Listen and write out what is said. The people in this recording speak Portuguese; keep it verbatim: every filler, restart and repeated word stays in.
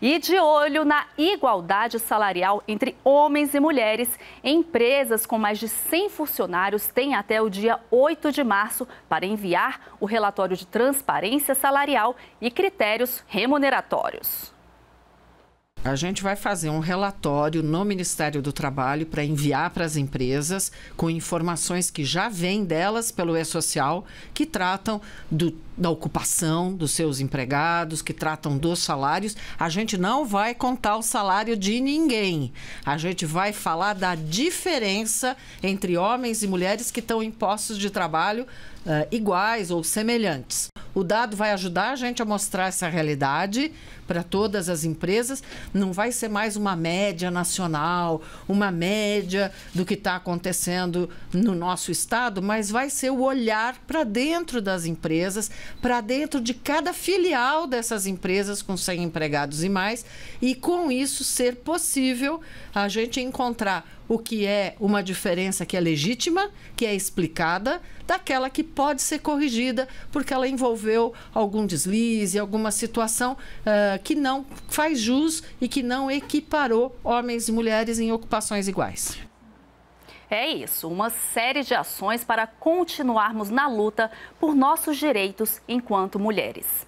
E de olho na igualdade salarial entre homens e mulheres, empresas com mais de cem funcionários têm até o dia oito de março para enviar o relatório de transparência salarial e critérios remuneratórios. A gente vai fazer um relatório no Ministério do Trabalho para enviar para as empresas com informações que já vêm delas pelo E-Social, que tratam do, da ocupação dos seus empregados, que tratam dos salários. A gente não vai contar o salário de ninguém. A gente vai falar da diferença entre homens e mulheres que estão em postos de trabalho uh, iguais ou semelhantes. O dado vai ajudar a gente a mostrar essa realidade para todas as empresas. Não vai ser mais uma média nacional, uma média do que está acontecendo no nosso estado, mas vai ser o olhar para dentro das empresas, para dentro de cada filial dessas empresas com cem empregados e mais, e com isso ser possível a gente encontrar o que é uma diferença que é legítima, que é explicada, daquela que pode ser corrigida, porque ela envolveu algum deslize, alguma situação uh, que não faz jus e que não equiparou homens e mulheres em ocupações iguais. É isso, uma série de ações para continuarmos na luta por nossos direitos enquanto mulheres.